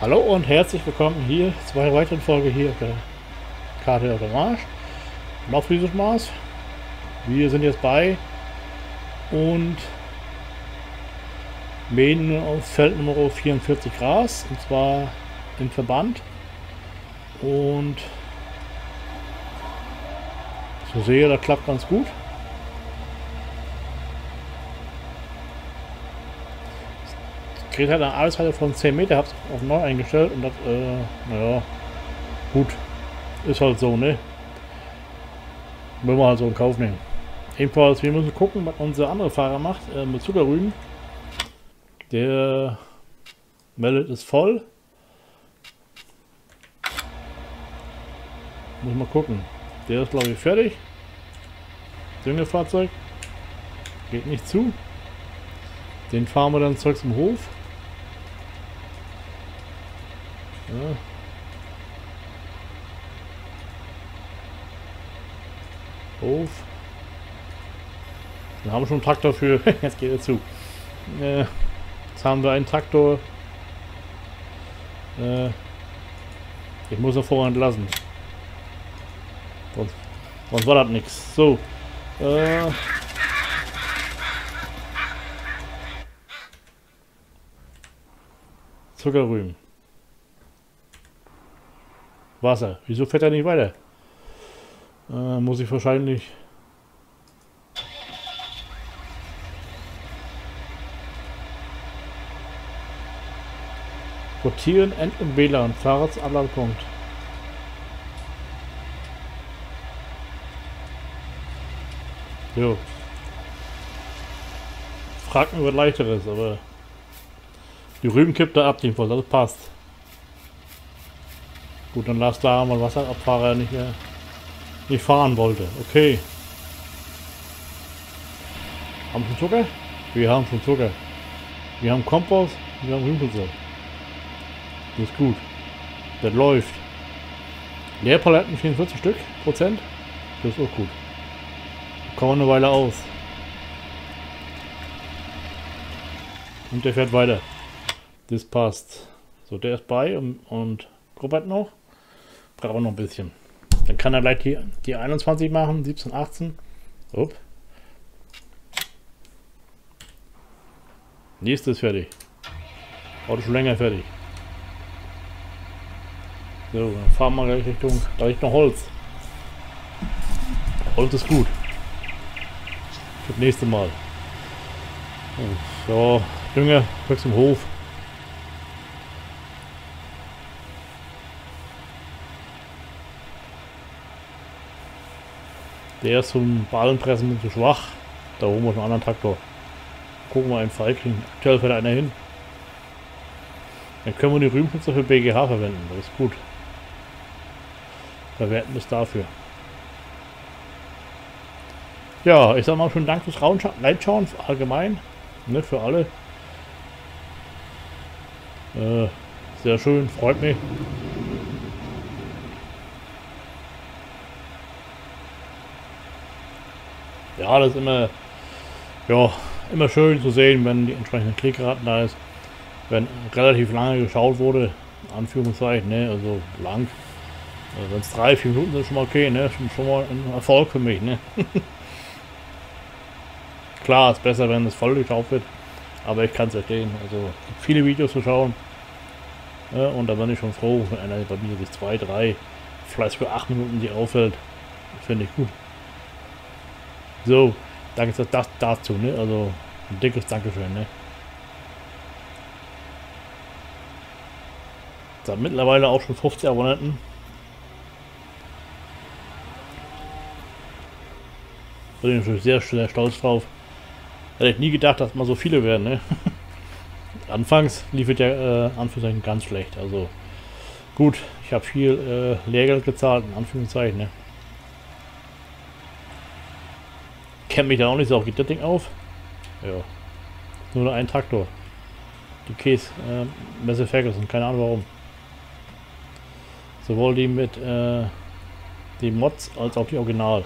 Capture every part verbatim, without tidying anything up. Hallo und herzlich willkommen hier zu einer weiteren Folge hier auf der Karte auf der Marsch. Nordfriesisch Maß. Wir sind jetzt bei und mähen auf Feld Nummer vierundvierzig Gras, und zwar im Verband. Und so sehe, das klappt ganz gut. Ich hatte eine Arbeitsweite von zehn Meter, habe es auf neu eingestellt und das, äh, naja, gut, ist halt so, ne? Wollen wir halt so in Kauf nehmen. Jedenfalls, wir müssen gucken, was unser anderer Fahrer macht äh, mit Zuckerrüben. Der Mallet ist voll. Muss mal gucken. Der ist, glaube ich, fertig. Düngefahrzeug geht nicht zu. Den fahren wir dann zurück zum Hof. Ja. Hof. Da haben wir schon einen Traktor für. Jetzt geht er zu. Äh, jetzt haben wir einen Traktor. Äh, ich muss er vorher entlassen. Sonst, sonst war das nichts. So. Äh, Zuckerrüben. Wasser. Wieso fährt er nicht weiter? Äh, muss ich wahrscheinlich... Rotieren, End- und W L A N. Fahrradsanlagepunkt. Jo. Fragt mir was Leichteres, aber... Die Rüben kippt er ab, jedenfalls, das passt. Gut, dann lasst da mal Wasserabfahrer nicht mehr nicht fahren wollte. Okay. Haben wir schon Zucker? Wir haben schon Zucker. Wir haben Kompost, wir haben Rübenpulver. Das ist gut. Das läuft. Leerpaletten vierundvierzig Stück Prozent. Das ist auch gut. Kommen wir eine Weile aus. Und der fährt weiter. Das passt. So, der ist bei und, und grubbert noch. Braucht auch noch ein bisschen. Dann kann er gleich die, die einundzwanzig machen, siebzehn, achtzehn. Upp. Nächstes fertig. Auto schon länger fertig. So, dann fahren wir gleich Richtung, Richtung Holz. Holz ist gut. Für das nächste Mal. So, Dünger, zurück zum Hof. Der ist zum Ballenpressen zu schwach. Da holen wir noch einen anderen Traktor. Gucken wir einen Fall kriegen. Aktuell fährt einer hin. Dann können wir die Rübenputzer für B G H verwenden. Das ist gut. Verwerten wir es dafür. Ja, ich sag mal schönen Dank fürs Reinschauen allgemein. Ne, für alle. Äh, sehr schön, freut mich. Ja, das ist immer, ja, immer schön zu sehen, wenn die entsprechende Kriegsraten da ist, wenn relativ lange geschaut wurde, Anführungszeichen, ne, also lang, also wenn es drei, vier Minuten sind, schon mal okay, ne, schon, schon mal ein Erfolg für mich, ne. Klar, ist besser, wenn es voll geschaut wird, aber ich kann es verstehen, also gibt viele Videos zu schauen, ne? Und da bin ich schon froh, wenn einer bei mir sich zwei, drei, vielleicht für acht Minuten die auffällt, finde ich gut. So, danke das dazu, ne? Also ein dickes Dankeschön, ne? Da mittlerweile auch schon fünfzig Abonnenten. Bin ich natürlich sehr, sehr stolz drauf. Hätte ich nie gedacht, dass mal so viele werden, ne? Anfangs lief es ja äh, Anführungszeichen ganz schlecht. Also gut, ich habe viel äh, Lehrgeld gezahlt, in Anführungszeichen, ne? Kennt mich da auch nicht so, auf geht das Ding auf. Ja. Nur ein Traktor. Die Case äh, Massey Ferguson, keine Ahnung warum. Sowohl die mit äh, den Mods als auch die Original.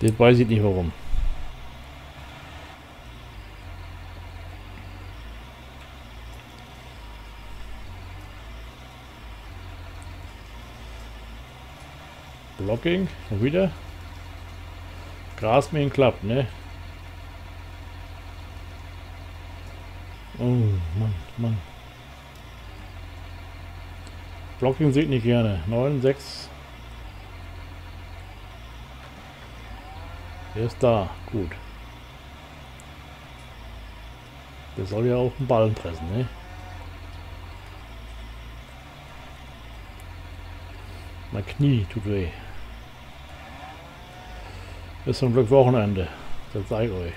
Das weiß ich nicht warum. Blocking, wieder. Grasmähen klappt, ne? Oh, Mann, Mann. Blocking sieht nicht gerne. neun, sechs. Er ist da. Gut. Der soll ja auch einen Ballen pressen, ne? Mein Knie tut weh. Ist zum Glück Wochenende. Das zeige ich euch.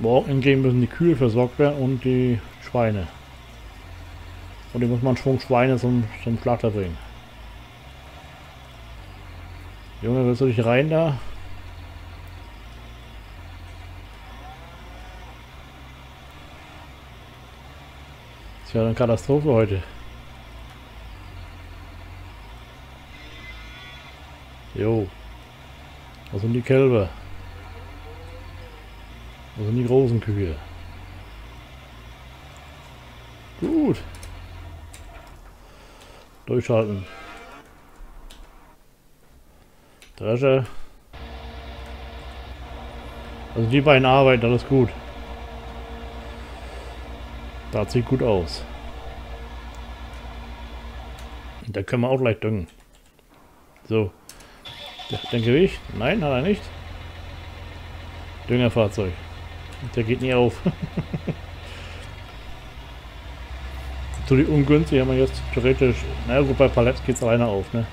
Morgen gehen müssen die Kühe versorgt werden und die Schweine. Und die muss man einen Schwung Schweine zum, zum Schlachter bringen. Junge, willst du dich rein da? Das wäre eine Katastrophe heute. Jo. Was sind die Kälber? Das sind die großen Kühe. Gut. Durchschalten. Drescher. Also die beiden arbeiten, alles gut. Das sieht gut aus. Und da können wir auch gleich düngen. So. Denke ich. Nein, hat er nicht. Düngerfahrzeug. Der geht nie auf. Natürlich ungünstig haben wir jetzt theoretisch. Na gut, bei Paletten geht es alleine auf, ne?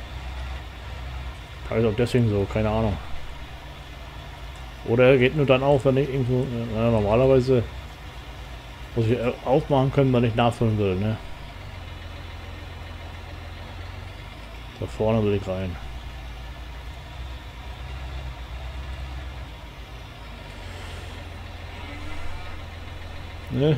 Also auch deswegen so, keine Ahnung. Oder geht nur dann auf, wenn ich irgendwo. Na, normalerweise muss ich aufmachen können, wenn ich nachfüllen will, ne? Da vorne will ich rein. Ne?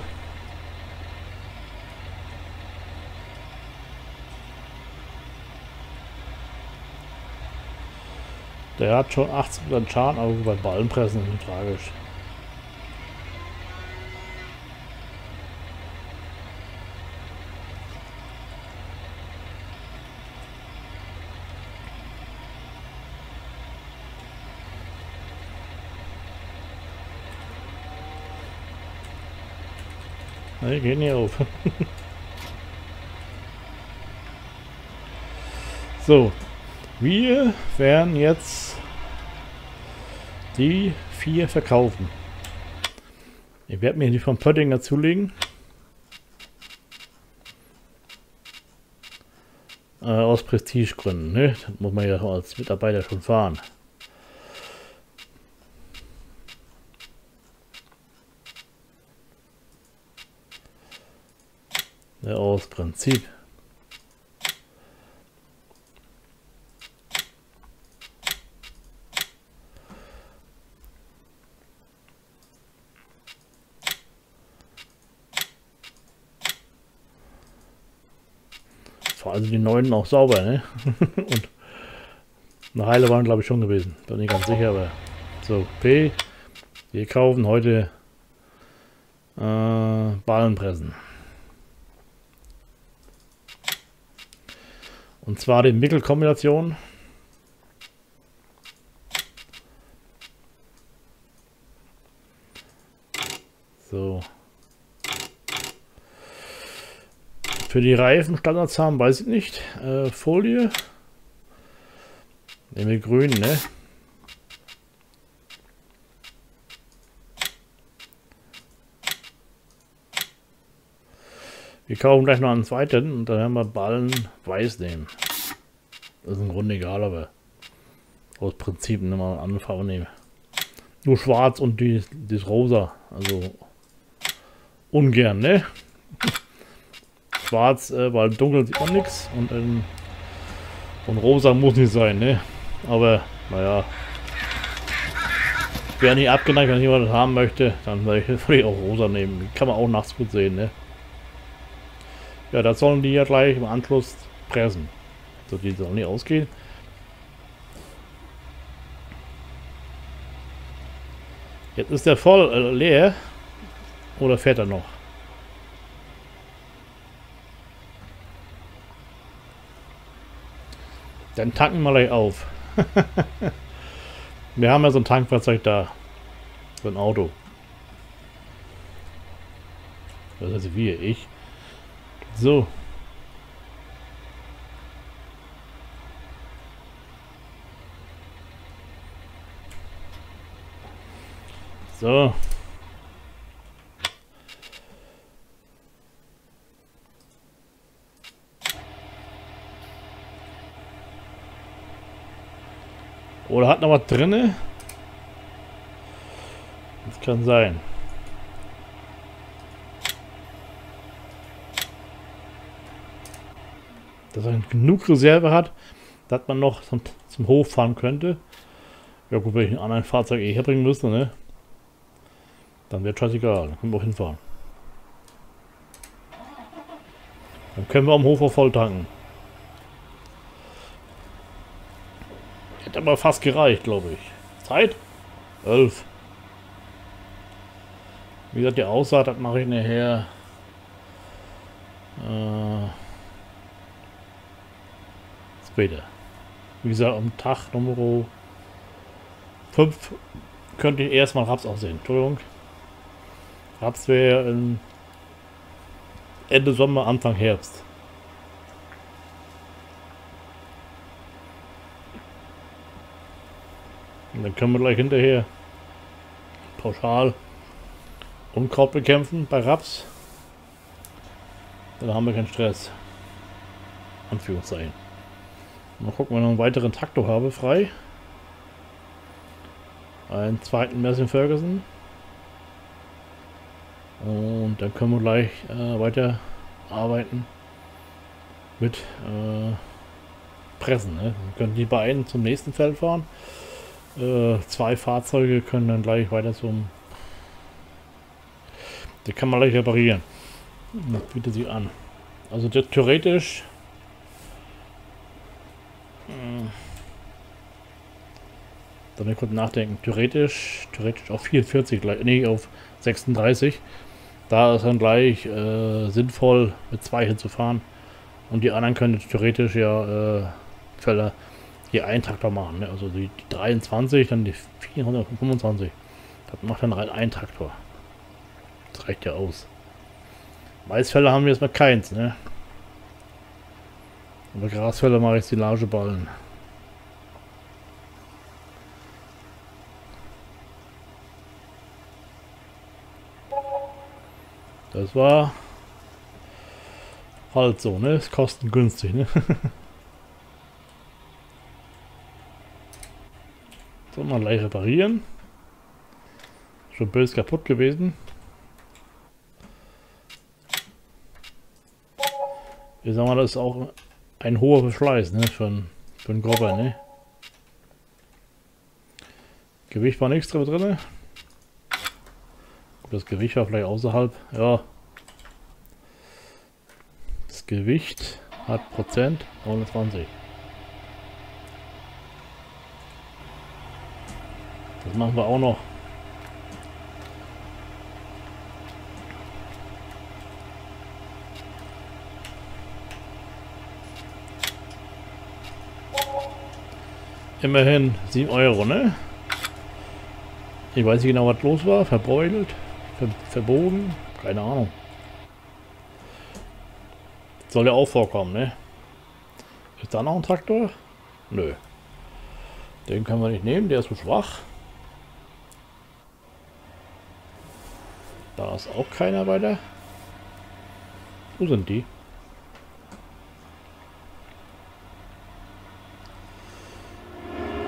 Der hat schon achtzig Prozent Schaden, aber bei Ballenpressen ist nicht tragisch. Ne, geht nicht auf. So, wir werden jetzt die vier verkaufen. Ich werde mir die von Pöttinger zulegen. Äh, aus Prestigegründen, ne? Das muss man ja als Mitarbeiter schon fahren. Aus Prinzip. Vor allem die Neunen auch sauber, ne? Und eine Heile waren, glaube ich, schon gewesen. Bin nicht ganz sicher, aber so. P. Wir kaufen heute äh, Ballenpressen. Und zwar die Michelin-Kombination. So. Für die Reifen Standards haben, weiß ich nicht. Äh, Folie. Nehmen wir grün, ne? Wir kaufen gleich noch einen zweiten und dann werden wir Ballen weiß nehmen. Das ist im Grunde egal, aber aus Prinzip nehmen wir eine andere Farbe nehmen. Nur schwarz und die das rosa. Also ungern, ne? Schwarz, äh, weil dunkel sieht man nichts und, ähm, und rosa muss nicht sein, ne? Aber naja. Wer nicht abgeneigt, wenn jemand das haben möchte, dann würde ich auch rosa nehmen. Kann man auch nachts gut sehen, ne? Ja, das sollen die ja gleich im Anschluss pressen. So, die sollen nicht ausgehen. Jetzt ist der voll äh, leer. Oder fährt er noch? Dann tanken wir gleich auf. Wir haben ja so ein Tankfahrzeug da. So ein Auto. Das heißt wir, ich. So. So. Oder hat noch was drinne? Das kann sein. Dass er genug Reserve hat, dass man noch zum, zum Hof fahren könnte. Ja gut, wenn ich ein anderes Fahrzeug eh herbringen müsste, ne? Dann wäre scheißegal, dann können wir auch hinfahren. Dann können wir am Hof auch voll tanken. Hätte aber fast gereicht, glaube ich. Zeit? elf. Wie gesagt, die Aussaat, das mache ich nachher. Äh, später. Wie gesagt, am Tag Nummer fünf könnte ich erstmal Raps aussehen. Entschuldigung. Raps wäre Ende Sommer, Anfang Herbst. Und dann können wir gleich hinterher pauschal Unkraut bekämpfen bei Raps. Dann haben wir keinen Stress. Anführungszeichen. Mal gucken, wenn ich noch einen weiteren Traktor habe frei. Einen zweiten Massey Ferguson. Und dann können wir gleich äh, weiter arbeiten mit äh, Pressen. Ne? Dann können die beiden zum nächsten Feld fahren. Äh, zwei Fahrzeuge können dann gleich weiter zum. Die kann man gleich reparieren. Das bietet sich an. Also das theoretisch. Mh, dann kurz nachdenken. Theoretisch, theoretisch auf vierundvierzig, nee, auf sechsunddreißig. Da ist dann gleich äh, sinnvoll, mit zwei hinzufahren. Und die anderen können theoretisch ja äh, Felder hier einen Traktor machen. Ne? Also die, die dreiundzwanzig, dann die vierhundertfünfundzwanzig. Das macht dann rein ein Traktor. Das reicht ja aus. Maisfelder haben wir jetzt mal keins. Ne? Aber Grasfelder mache ich Silageballen. Das war halt so, ne? Ist kostengünstig, ne? So, mal gleich reparieren. Schon böse kaputt gewesen. Ich sag mal, das ist auch ein hoher Verschleiß, ne? Für einen, für einen Grobber, ne? Gewicht war nichts drin. Das Gewicht war vielleicht außerhalb. Ja. Das Gewicht hat Prozent neunundzwanzig. Das machen wir auch noch. Immerhin sieben Euro, ne? Ich weiß nicht genau, was los war. Verbeutelt. Verbogen? Keine Ahnung. Soll ja auch vorkommen, ne? Ist da noch ein Traktor? Nö. Den können wir nicht nehmen, der ist so schwach. Da ist auch keiner weiter. Wo sind die?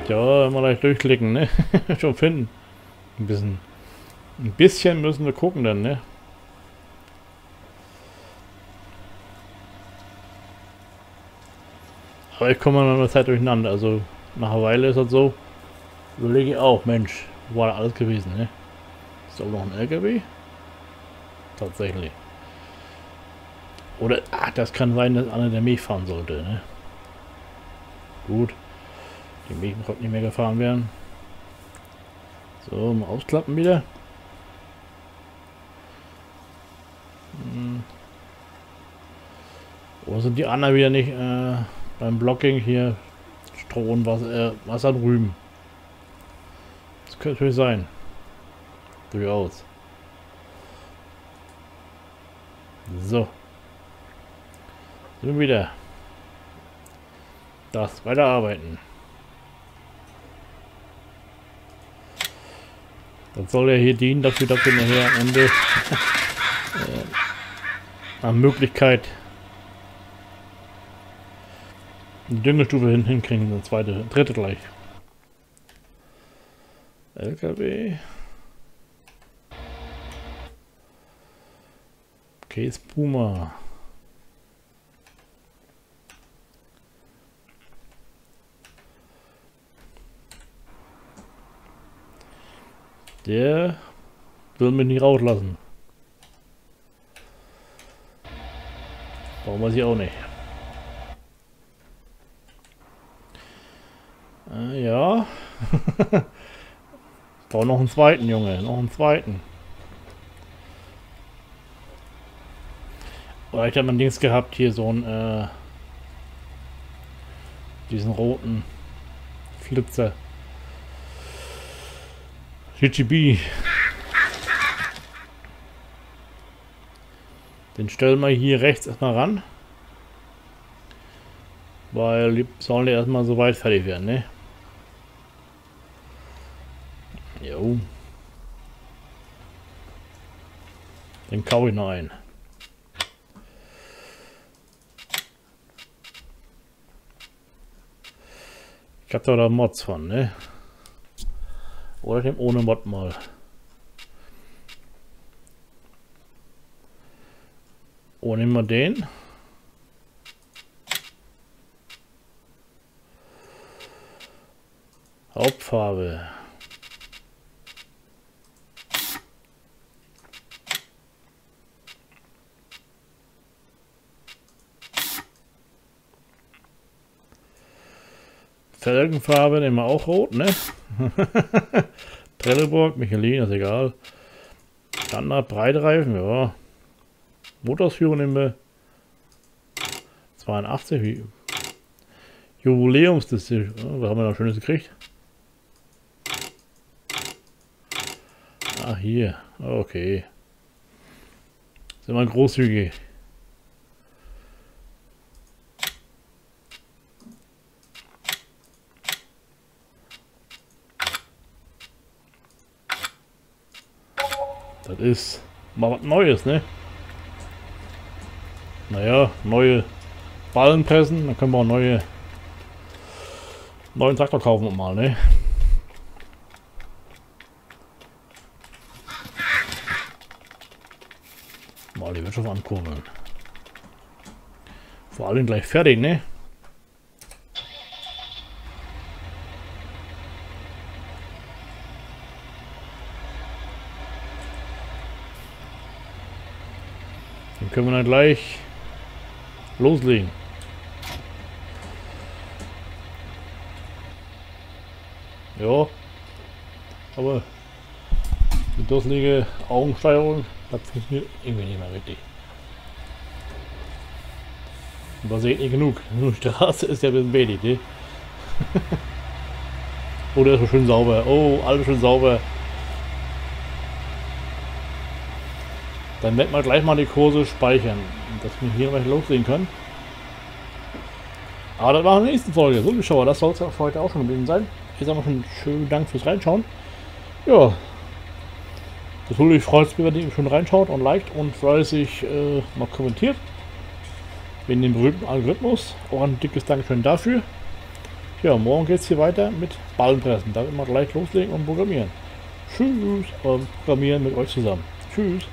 Ja, immer gleich durchklicken, ne? Schon finden. Ein bisschen. Ein bisschen müssen wir gucken dann, ne? Aber ich komme mit der Zeit durcheinander. Also nach einer Weile ist das so. Überlege ich auch, Mensch, wo war da alles gewesen, ne? Ist da auch noch ein L K W? Tatsächlich. Oder, ach, das kann sein, dass einer der Milch fahren sollte, ne? Gut. Die Milch konnte nicht mehr gefahren werden. So, mal ausklappen wieder. Hm. Wo sind die anderen wieder nicht? Äh, beim Blocking hier Stroh und Wasser, äh, Wasser drüben. Das könnte natürlich sein. Durchaus. So. Sind wir wieder. Das weiterarbeiten. Das soll ja hier dienen, dafür, dass wir nachher am Ende äh, eine Möglichkeit eine Düngestufe hin hinkriegen, eine zweite, dritte gleich. L K W. Case Puma. Der will mich nicht rauslassen. Brauchen wir sie auch nicht. Äh, ja. Brauchen noch einen zweiten, Junge. Noch einen zweiten. Oder ich habe mein Dings gehabt, hier so einen, äh, diesen roten Flitzer. G G B. Den stellen wir hier rechts erstmal ran. Weil die sollen ja erstmal so weit fertig werden, ne? Jo. Den kaufe ich noch ein. Ich hab da Mods von, ne? Oder ich nehme ohne Mod mal. Oh, nehmen wir den. Hauptfarbe. Felgenfarbe nehmen wir auch rot, ne? Trelleborg, Michelin, ist egal. Standard Breitreifen, ja. Motorsführung nehmen wir. zweiundachtzig. Jubiläumsdisziplin. Ja, was haben wir noch Schönes gekriegt? Ah, hier. Okay. Sind wir großzügig. Das ist mal was Neues, ne? Naja, neue Ballen pressen, dann können wir auch neue neuen Traktor kaufen mal, ne? Mal die Wirtschaft ankurbeln. Vor allem gleich fertig, ne? Können wir dann gleich loslegen. Ja, aber die durchliegende Augensteuerung, das funktioniert irgendwie nicht mehr richtig. Übersehen nicht genug. Nur die Straße ist ja ein bisschen wenig, ne? Oh, der ist so schön sauber. Oh, alles schön sauber. Dann werden wir gleich mal die Kurse speichern, dass wir hier noch loslegen können. Aber das machen wir in der nächsten Folge. So, Zuschauer, das soll es ja für heute auch schon gewesen sein. Ich sage mal schon schönen Dank fürs Reinschauen. Ja, natürlich freut es mich, wenn ihr schon reinschaut und liked und fleißig äh, noch kommentiert. Wegen dem berühmten Algorithmus. Auch ein dickes Dankeschön dafür. Ja, morgen geht es hier weiter mit Ballenpressen. Da werden wir gleich loslegen und programmieren. Tschüss, und programmieren mit euch zusammen. Tschüss.